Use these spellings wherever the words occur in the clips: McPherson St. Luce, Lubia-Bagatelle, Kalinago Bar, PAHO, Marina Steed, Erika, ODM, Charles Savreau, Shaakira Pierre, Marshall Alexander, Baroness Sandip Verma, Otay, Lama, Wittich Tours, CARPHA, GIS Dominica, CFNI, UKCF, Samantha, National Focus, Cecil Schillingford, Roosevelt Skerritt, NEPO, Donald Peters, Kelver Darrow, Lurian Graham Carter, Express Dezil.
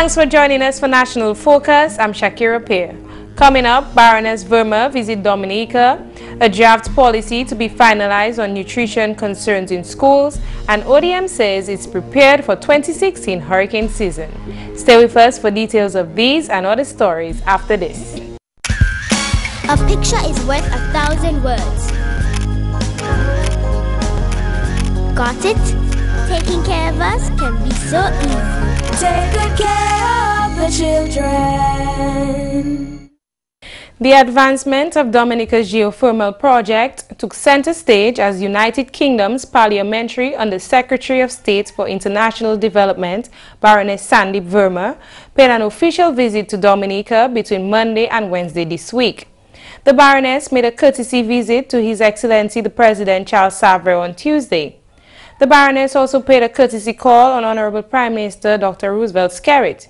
Thanks for joining us for National Focus. I'm Shaakira Pierre. Coming up, Baroness Verma visits Dominica, a draft policy to be finalized on nutrition concerns in schools, and ODM says it's prepared for 2016 hurricane season. Stay with us for details of these and other stories after this. A picture is worth 1,000 words. Got it? Taking care of us can be so easy. Take good care of the children. The advancement of Dominica's geothermal project took center stage as United Kingdom's Parliamentary Under-Secretary of State for International Development, Baroness Sandip Verma, paid an official visit to Dominica between Monday and Wednesday this week. The Baroness made a courtesy visit to His Excellency the President Charles Savreau on Tuesday. The Baroness also paid a courtesy call on Honorable Prime Minister Dr. Roosevelt Skerritt.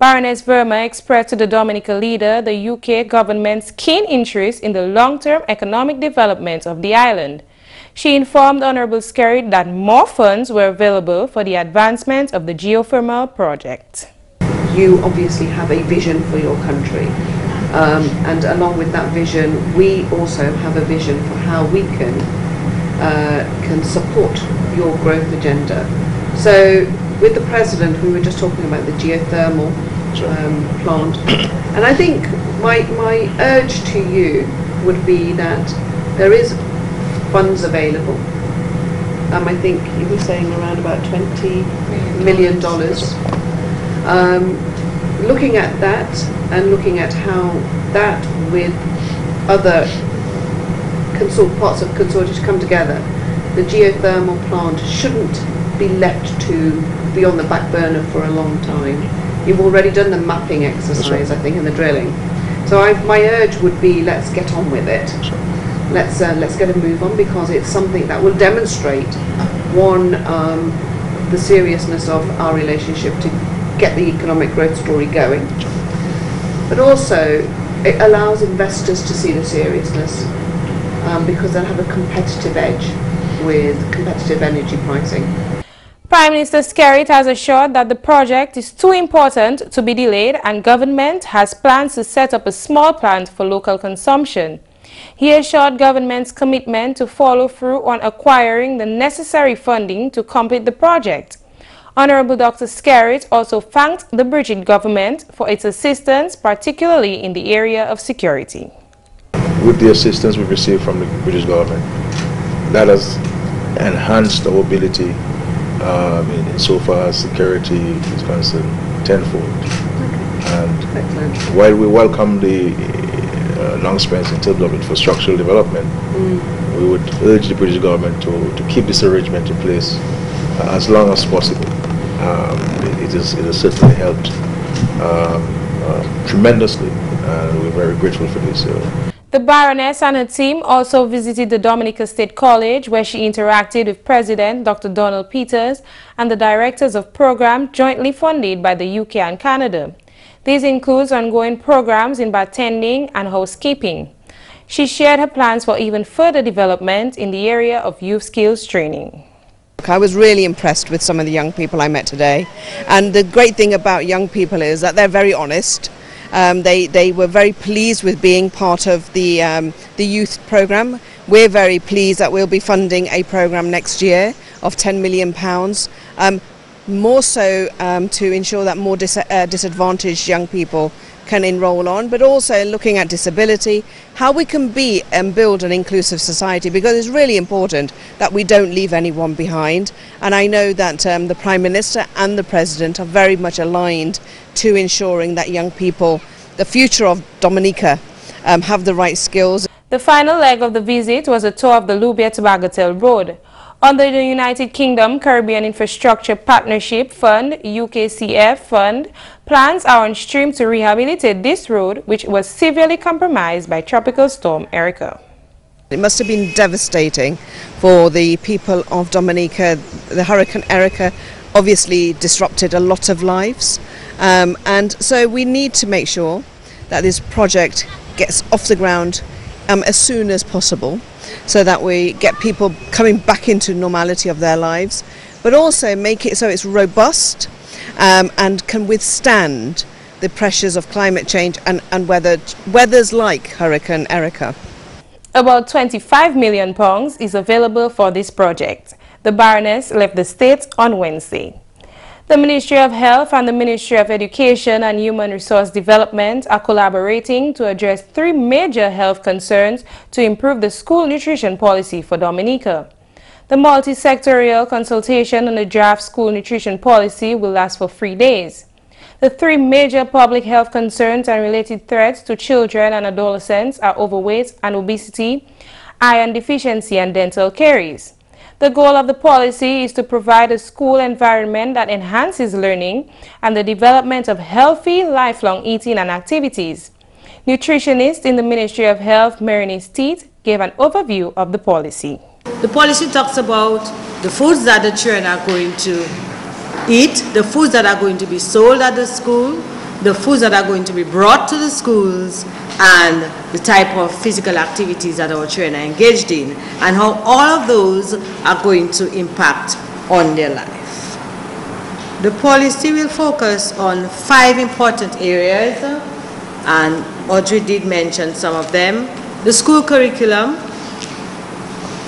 Baroness Verma expressed to the Dominican leader the UK government's keen interest in the long-term economic development of the island. She informed Honorable Skerritt that more funds were available for the advancement of the geothermal project. You obviously have a vision for your country, and along with that vision, we also have a vision for how we can support your growth agenda. So with the President, we were just talking about the geothermal plant, and I think my urge to you would be that there is funds available. I think he was saying around about $20 million. Looking at that and looking at how that with other parts of consortia come together, the geothermal plant shouldn't be left to be on the back burner for a long time. You've already done the mapping exercise, I think, and the drilling. So my urge would be, let's get on with it. Let's get a move on, because it's something that will demonstrate, one, the seriousness of our relationship to get the economic growth story going, but also it allows investors to see the seriousness. Because they'll have a competitive edge with competitive energy pricing. Prime Minister Skerritt has assured that the project is too important to be delayed, and government has plans to set up a small plant for local consumption. He assured government's commitment to follow through on acquiring the necessary funding to complete the project. Honorable Dr. Skerritt also thanked the British government for its assistance, particularly in the area of security. With the assistance we've received from the British government, that has enhanced our ability in so far as security is concerned tenfold. And while we welcome the announcements in terms of infrastructural development, we would urge the British government to keep this arrangement in place as long as possible. It has certainly helped tremendously, and we're very grateful for this. The Baroness and her team also visited the Dominica State College, where she interacted with President Dr. Donald Peters and the directors of programs jointly funded by the UK and Canada. This includes ongoing programs in bartending and housekeeping. She shared her plans for even further development in the area of youth skills training. I was really impressed with some of the young people I met today, and the great thing about young people is that they're very honest. They were very pleased with being part of the youth programme. We're very pleased that we'll be funding a programme next year of £10 million, more so to ensure that more disadvantaged young people can enroll on, but also looking at disability, how we can be and build an inclusive society, because it's really important that we don't leave anyone behind. And I know that the Prime Minister and the President are very much aligned to ensuring that young people, the future of Dominica, have the right skills. The final leg of the visit was a tour of the Lubia-Bagatelle Road. Under the United Kingdom Caribbean Infrastructure Partnership Fund, UKCF Fund, plans are on stream to rehabilitate this road, which was severely compromised by Tropical Storm Erika. It must have been devastating for the people of Dominica. The Hurricane Erika obviously disrupted a lot of lives, and so we need to make sure that this project gets off the ground as soon as possible, so that we get people coming back into normality of their lives, but also make it so it's robust and can withstand the pressures of climate change and weathers like Hurricane Erika. About £25 million is available for this project. The Baroness left the state on Wednesday. The Ministry of Health and the Ministry of Education and Human Resource Development are collaborating to address three major health concerns to improve the school nutrition policy for Dominica. The multi-sectorial consultation on the draft school nutrition policy will last for 3 days. The three major public health concerns and related threats to children and adolescents are overweight and obesity, iron deficiency, and dental caries. The goal of the policy is to provide a school environment that enhances learning and the development of healthy, lifelong eating and activities. Nutritionist in the Ministry of Health, Marina Steed, gave an overview of the policy. The policy talks about the foods that the children are going to eat, the foods that are going to be sold at the school, the foods that are going to be brought to the schools, and the type of physical activities that our children are engaged in, and how all of those are going to impact on their life. The policy will focus on 5 important areas, and Audrey did mention some of them: the school curriculum,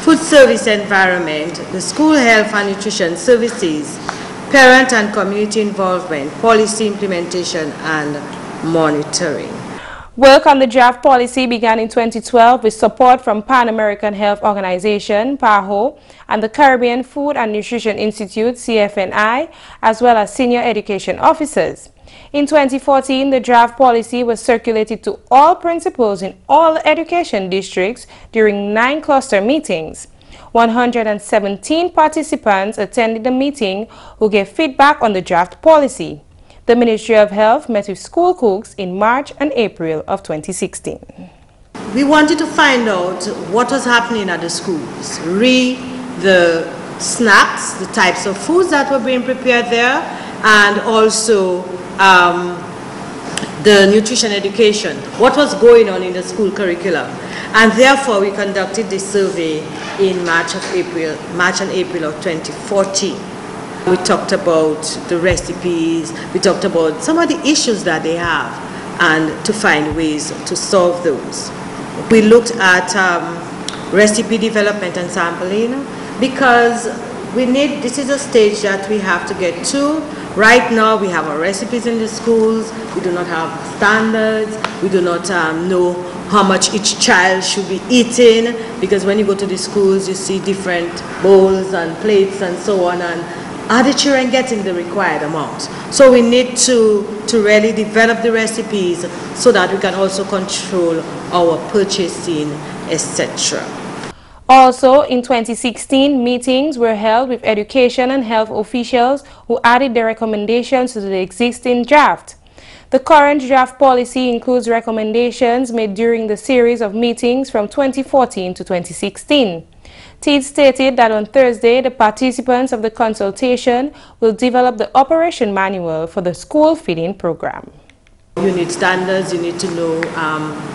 food service environment, the school health and nutrition services, parent and community involvement, policy implementation, and monitoring. Work on the draft policy began in 2012 with support from Pan American Health Organization, PAHO, and the Caribbean Food and Nutrition Institute, CFNI, as well as senior education officers. In 2014, the draft policy was circulated to all principals in all education districts during 9 cluster meetings. 117 participants attended the meeting who gave feedback on the draft policy. The Ministry of Health met with school cooks in March and April of 2016. We wanted to find out what was happening at the schools, the snacks, the types of foods that were being prepared there, and also the nutrition education, what was going on in the school curriculum. And therefore we conducted this survey in March and April of 2014. We talked about the recipes, we talked about some of the issues that they have, and to find ways to solve those. We looked at recipe development and sampling, because we need, this is a stage that we have to get to. Right now we have our recipes in the schools, we do not have standards, we do not know how much each child should be eating, because when you go to the schools you see different bowls and plates and so on, and are the children getting the required amount? So we need to really develop the recipes so that we can also control our purchasing, etc. Also, in 2016, meetings were held with education and health officials who added their recommendations to the existing draft. The current draft policy includes recommendations made during the series of meetings from 2014 to 2016. Teed stated that on Thursday, the participants of the consultation will develop the operation manual for the school feeding program. You need standards, you need to know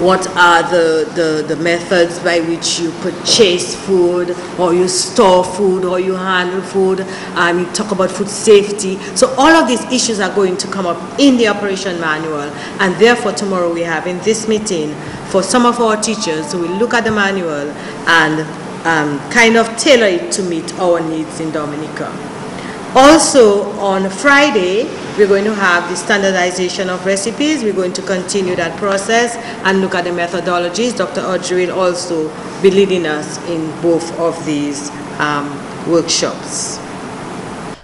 what are the methods by which you purchase food, or you store food, or you handle food. You talk about food safety. So all of these issues are going to come up in the operation manual, and therefore tomorrow we have in this meeting for some of our teachers who will look at the manual and kind of tailor it to meet our needs in Dominica. Also, on Friday, we're going to have the standardization of recipes. We're going to continue that process and look at the methodologies. Dr. Audrey will also be leading us in both of these workshops.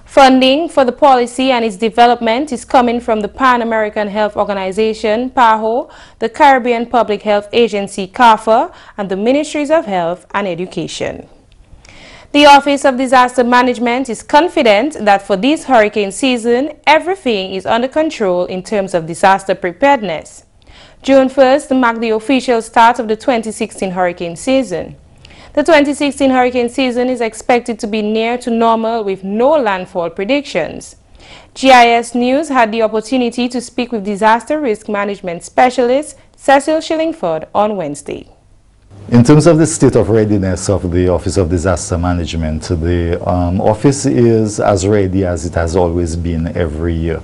Funding for the policy and its development is coming from the Pan American Health Organization, PAHO, the Caribbean Public Health Agency, CARPHA, and the Ministries of Health and Education. The Office of Disaster Management is confident that for this hurricane season, everything is under control in terms of disaster preparedness. June 1st marked the official start of the 2016 hurricane season. The 2016 hurricane season is expected to be near to normal with no landfall predictions. GIS News had the opportunity to speak with disaster risk management specialist Cecil Schillingford on Wednesday. In terms of the state of readiness of the Office of Disaster Management, the office is as ready as it has always been every year.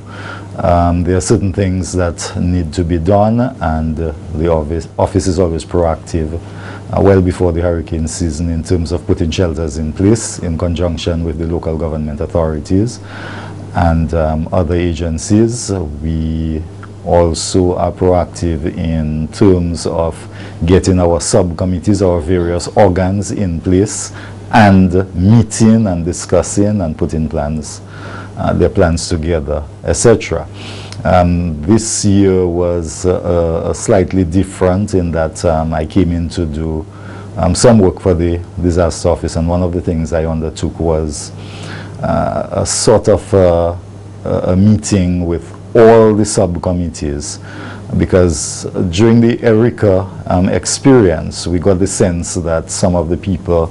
There are certain things that need to be done, and the office is always proactive well before the hurricane season in terms of putting shelters in place in conjunction with the local government authorities and other agencies. We also are proactive in terms of getting our subcommittees, our various organs in place, and meeting and discussing and putting plans, their plans together, etc. This year was slightly different in that I came in to do some work for the disaster office, and one of the things I undertook was a sort of a meeting with all the subcommittees, because during the Erika experience, we got the sense that some of the people,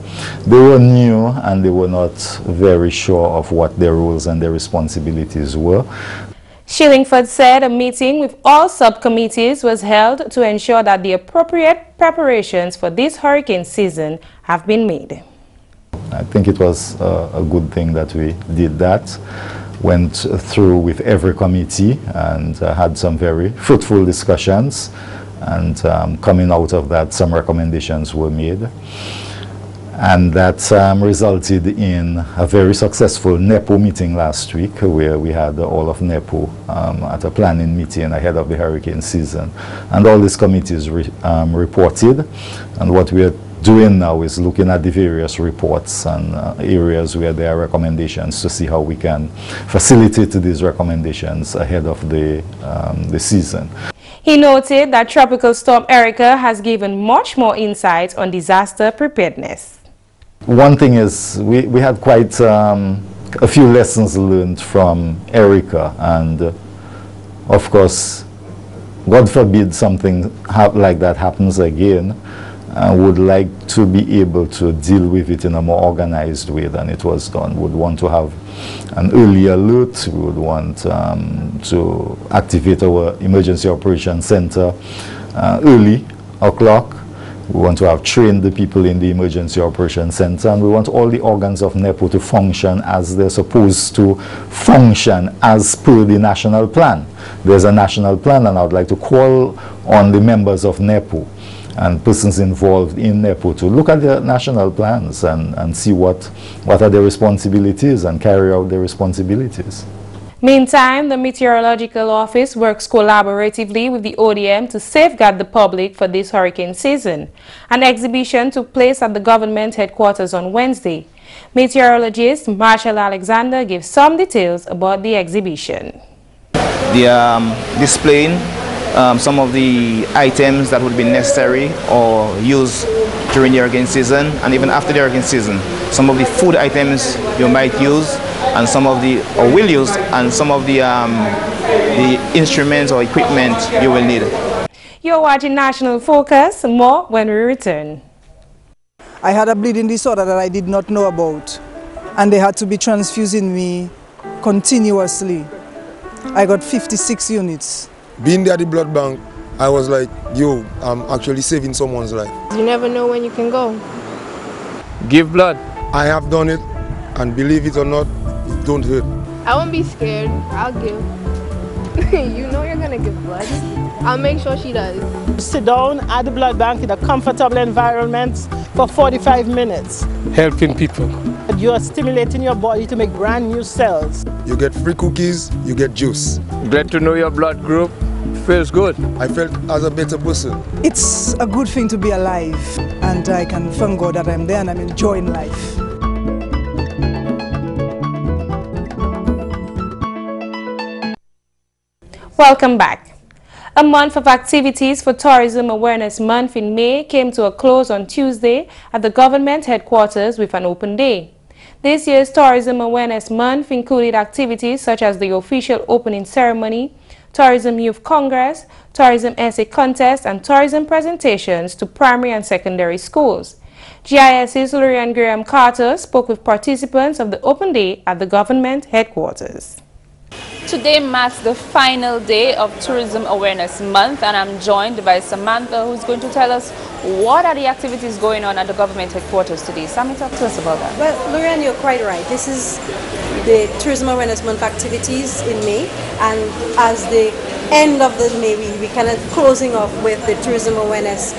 they were new and they were not very sure of what their roles and their responsibilities were. Schillingford said a meeting with all subcommittees was held to ensure that the appropriate preparations for this hurricane season have been made. I think it was a good thing that we did that. Went through with every committee and had some very fruitful discussions, and coming out of that, some recommendations were made, and that resulted in a very successful NEPO meeting last week, where we had all of NEPO at a planning meeting ahead of the hurricane season, and all these committees reported. And what we are doing now is looking at the various reports and areas where there are recommendations to see how we can facilitate these recommendations ahead of the season. He noted that Tropical Storm Erika has given much more insight on disaster preparedness. One thing is we had quite a few lessons learned from Erika, and of course, God forbid something like that happens again. I would like to be able to deal with it in a more organized way than it was done. We would want to have an early alert. We would want to activate our emergency operations center early o'clock. We want to have trained the people in the emergency operations center, and we want all the organs of NEPO to function as they're supposed to function as per the national plan. There's a national plan, and I would like to call on the members of NEPO and persons involved in NEPO to look at their national plans and see what are their responsibilities and carry out their responsibilities. Meantime, the Meteorological Office works collaboratively with the ODM to safeguard the public for this hurricane season. An exhibition took place at the government headquarters on Wednesday. Meteorologist Marshall Alexander gave some details about the exhibition. The displaying some of the items that would be necessary or used during the hurricane season, and even after the hurricane season, some of the food items you might use, and some of the, or will use, and some of the instruments or equipment you will need. You're watching National Focus. More when we return. I had a bleeding disorder that I did not know about, and they had to be transfusing me continuously. I got 56 units. Being there at the blood bank, I was like, yo, I'm actually saving someone's life. You never know when you can go. Give blood. I have done it, and believe it or not, it don't hurt. I won't be scared. I'll give. You know you're going to give blood. I'll make sure she does. Sit down at the blood bank in a comfortable environment for 45 minutes. Helping people. You are stimulating your body to make brand new cells. You get free cookies, you get juice. Glad to know your blood group. Feels good. I felt as a better person. It's a good thing to be alive, and I can thank God that I'm there and I'm enjoying life. Welcome back. A month of activities for Tourism Awareness Month in May came to a close on Tuesday at the government headquarters with an open day. This year's Tourism Awareness Month included activities such as the official opening ceremony, Tourism Youth Congress, Tourism Essay Contest, and Tourism presentations to primary and secondary schools. GIS's Lurian Graham Carter spoke with participants of the open day at the government headquarters. Today marks the final day of Tourism Awareness Month, and I'm joined by Samantha, who's going to tell us what are the activities going on at the government headquarters today. Sammy, talk to us about that. Well, Lurian, you're quite right. This is the Tourism Awareness Month activities in May, and as the end of the May, we kind of closing off with the Tourism Awareness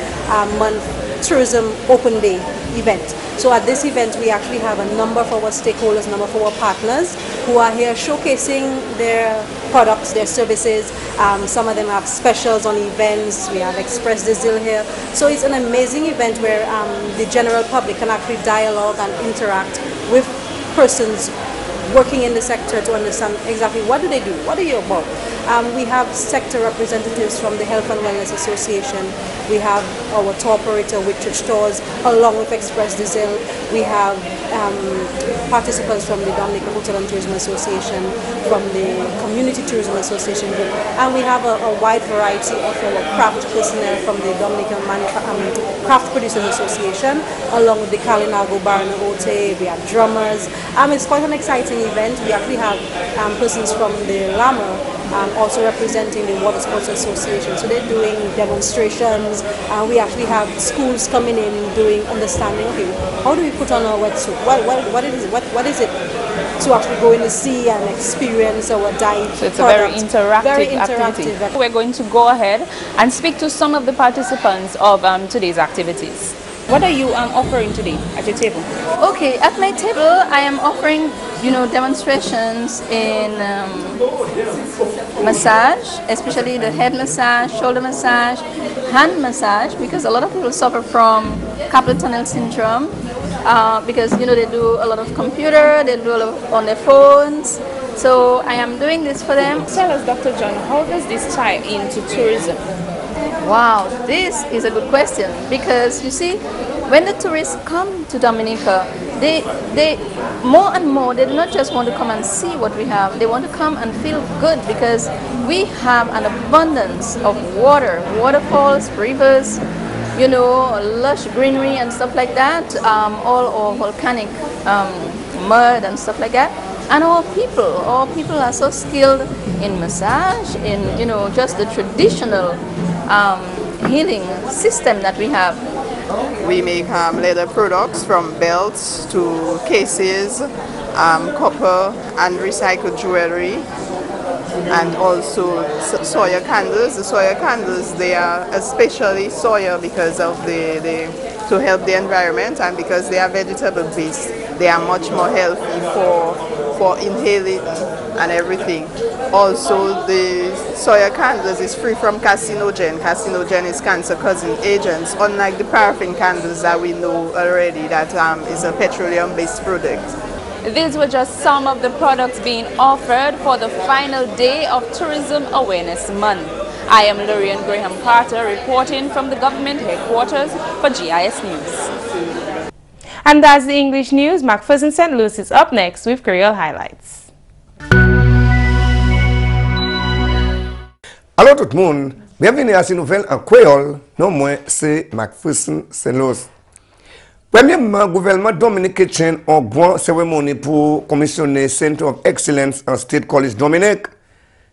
Month Tourism Open Day event. So at this event we actually have a number of our stakeholders, number of our partners who are here showcasing their products, their services. Some of them have specials on events. We have Express Dezil here. So it's an amazing event where the general public can actually dialogue and interact with persons working in the sector to understand exactly what do they do, what are you about. We have sector representatives from the Health and Wellness Association. We have our tour operator, Wittich Tours, along with Express Dezil. We have participants from the Dominica Hotel and Tourism Association, from the Community Tourism Association group, and we have a wide variety of our craft personnel from the Dominican Craft Producers Association, along with the Kalinago Bar and Otay. We have drummers. It's quite an exciting event. We actually have persons from the Lama also representing the Water Sports Association. So they're doing demonstrations. We actually have schools coming in doing understanding, okay, how do we put on our wetsuit? What is it to actually go in the sea and experience our dive? So it's a very interactive activity. We're going to go ahead and speak to some of the participants of today's activities. What are you offering today at your table? Okay, at my table I am offering, you know, demonstrations in massage, especially the head massage, shoulder massage, hand massage, because a lot of people suffer from carpal tunnel syndrome because, you know, they do a lot of computer, they do a lot on their phones. So I am doing this for them. Tell us, Dr. John, how does this tie into tourism? Wow, this is a good question, because you see, when the tourists come to Dominica, they more and more, they do not just want to come and see what we have, they want to come and feel good, because we have an abundance of water, waterfalls, rivers, you know, lush greenery and stuff like that, all volcanic mud and stuff like that. And our people are so skilled in massage, in, you know, just the traditional healing system that we have. We make leather products, from belts to cases, copper and recycled jewelry, and also soya candles. The soya candles, they are especially soya because of to help the environment, and because they are vegetable based, they are much more healthy for inhaling and everything. Also, the soya candles is free from carcinogen. Carcinogen is cancer-causing agents, unlike the paraffin candles that we know already that is a petroleum-based product. These were just some of the products being offered for the final day of Tourism Awareness Month. I am Lurian Graham Carter, reporting from the government headquarters for GIS News. And that's the English news. McPherson St. Luce is up next with Creole Highlights. Hello tout le monde, bienvenue à ces nouvelles en Creole. Non moins, c'est McPherson St. Luce. Premièrement, le gouvernement Dominique tient en grande cérémonie pour commissionner Center of Excellence en State College Dominique.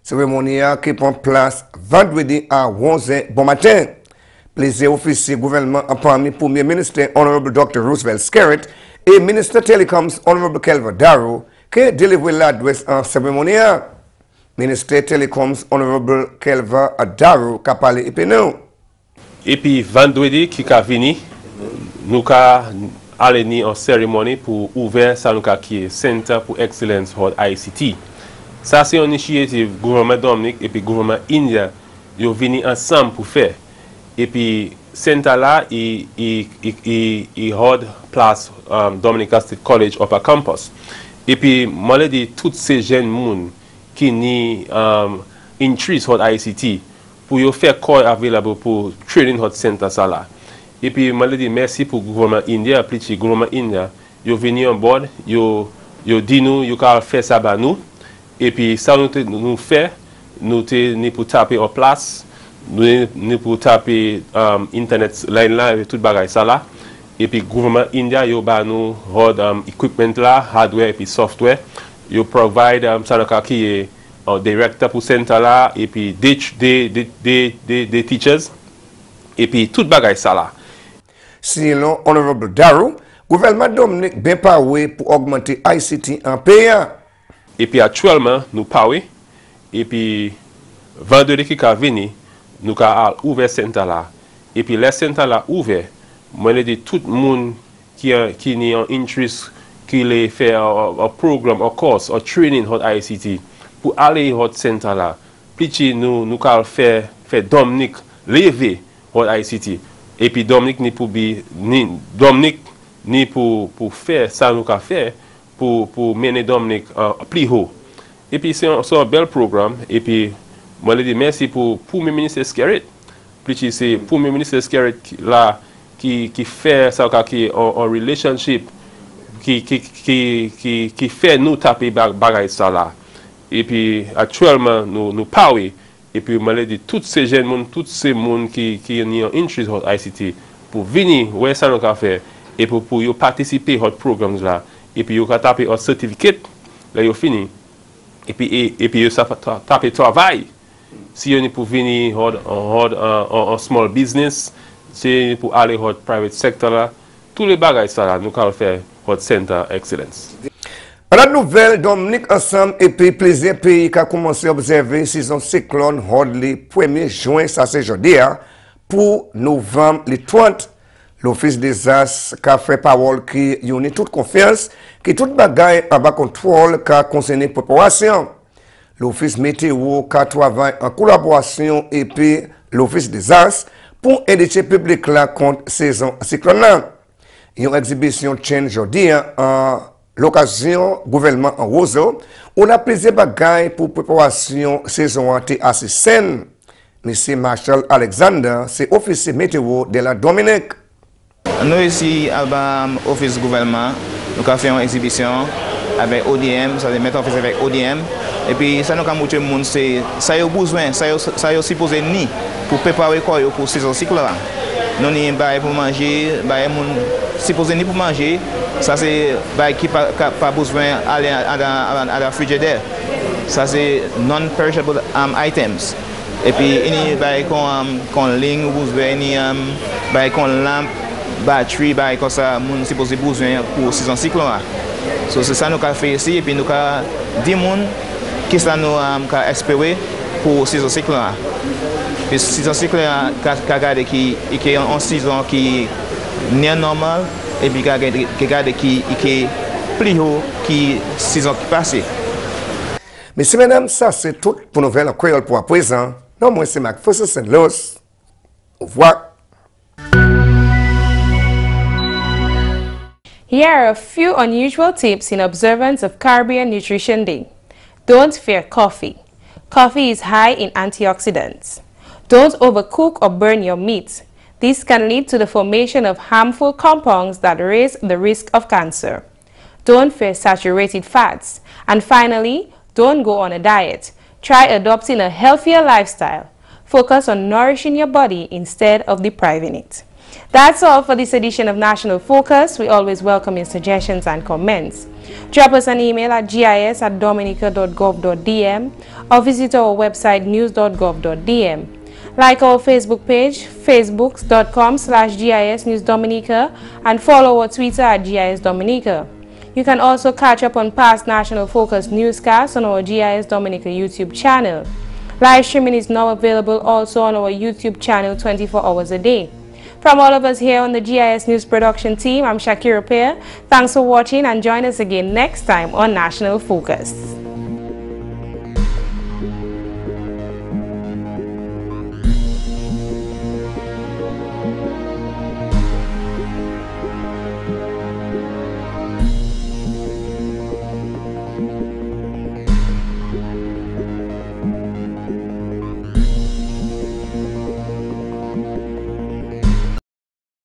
Cérémonie qui prend place vendredi à 11h bon matin. Plaisir officier gouvernement parmi premier ministre Honorable Dr. Roosevelt Skerritt et ministre Telecoms Honorable Kelver Darrow qui délivre l'adresse en cérémonie. Ministre Telecoms Honorable Kelver Darrow qui a parlé et puis nous. Et puis vendredi qui a venu, nous allons en cérémonie pour ouvrir ça qui est Center pour Excellence Hall ICT. Ça c'est une initiative gouvernement Dominique et puis gouvernement Indien qui sont venus ensemble pour faire. Et puis Center là il hold place Dominica State College Upper Campus. Et puis moi dit toutes ces jeunes monde qui ni interest hot ICT pour yo faire quoi available pour training hot center ça là. Et puis, je dis merci pour le gouvernement indien, plus le gouvernement indien. Ils sont venus en bord, ils ont dit nous, ils ont fait ça à nous. Et puis, ça nous fait, nous sommes pour taper en place, nous sommes pour taper Internet line là, et tout le bagage ça là. Et puis, le gouvernement indien, ils ont nous l'équipement là, hardware et puis software. Ils provident ça qui est directeur pour centre là et puis des teachers et puis tout bagaille ça là. Sinon, Honorable Darrow, gouvernement Dominique bien parlé pour augmenter ICT en payant. Et puis actuellement nous parlons et puis vendredi qui va venir nous allons ouvert centre là et puis les centre là ouvert moi je dis tout le monde qui est en interest qui les fait un programme, un course, un training hot ICT pour aller hot centre là. Puis nous allons faire Dominique lever hot ICT et puis Dominique ni pour Dominique ni pour faire ça nous allons faire pour mener Dominique plus haut. Et puis c'est un bel programme et puis moi je dis merci pour mes ministres Skerritt. Puis c'est pour mes ministres Skerritt là qui fait ça qui en relationship qui fait nous taper bagaille ça là. Et puis actuellement nous parlons et puis moi je dis toutes ces jeunes tous ces monde qui ont interest dans ICT pour venir ouais ça nous faire et pour y participer à notre programme là et puis vous taper un certificat là vous fini et puis vous taper travail si vous pour venir en small business c'est pour aller au private sector là tous les bagages ça là nous allons faire votre centre excellence. La nouvelle Dominique ensemble et puis plusieurs pays qui a commencé à observer saison cyclone le 1er juin ça c'est jeudi pour novembre le 30. L'Office des As qui a fait parole qui unit toute confiance, qui toute bagaille à bas contrôle qui a concerné la population. L'Office météo qui travaille en collaboration et puis l'Office des As pour aider le public là contre la saison cyclone. Une exhibition tient aujourd'hui en l'occasion gouvernement en Roseau. On a plusieurs bagailles pour préparation saison assez saine. Monsieur Marshall Alexander, c'est officier météo de la Dominique. Nous ici à l'Office du gouvernement, nous avons fait une exhibition avec ODM, ça veut dire mettre en face avec ODM. Et puis ça nous a montré le monde, c'est ça y a besoin, ça y a supposé ni pour préparer quoi pour saison cycle là. Nous avons pas pour manger, bah monde supposé ni pour manger, ça c'est bah qui pas besoin aller à la frigidaire. Ça c'est non-perishable items. Et puis il y a bah qu'on ligne ou besoin ni bah qu'on lampe batterie, bah, comme ça, nous sommes besoin pour saison cyclone. So, c'est ça que nous avons fait ici, et puis nous avons 10 personnes qui sont espérés pour saison cyclone. Et saison cyclone, qui est en saison qui est normale, et puis qui est plus haut que la saison qui passe. Messieurs, mesdames, ça c'est tout pour nouvelle en créole pour à présent. Non, moi c'est McPherson St. Luce. Au revoir. Here are a few unusual tips in observance of Caribbean Nutrition Day. Don't fear coffee. Coffee is high in antioxidants. Don't overcook or burn your meat. This can lead to the formation of harmful compounds that raise the risk of cancer. Don't fear saturated fats. And finally, don't go on a diet. Try adopting a healthier lifestyle. Focus on nourishing your body instead of depriving it. That's all for this edition of National Focus. We always welcome your suggestions and comments. Drop us an email at gis@dominica.gov.dm or visit our website news.gov.dm. Like our Facebook page, facebook.com/gisnewsdominica, and follow our Twitter at @gisdominica. You can also catch up on past National Focus newscasts on our GIS Dominica YouTube channel. Live streaming is now available also on our YouTube channel 24 hours a day. From all of us here on the GIS News production team, I'm Shaakira Pierre. Thanks for watching and join us again next time on National Focus.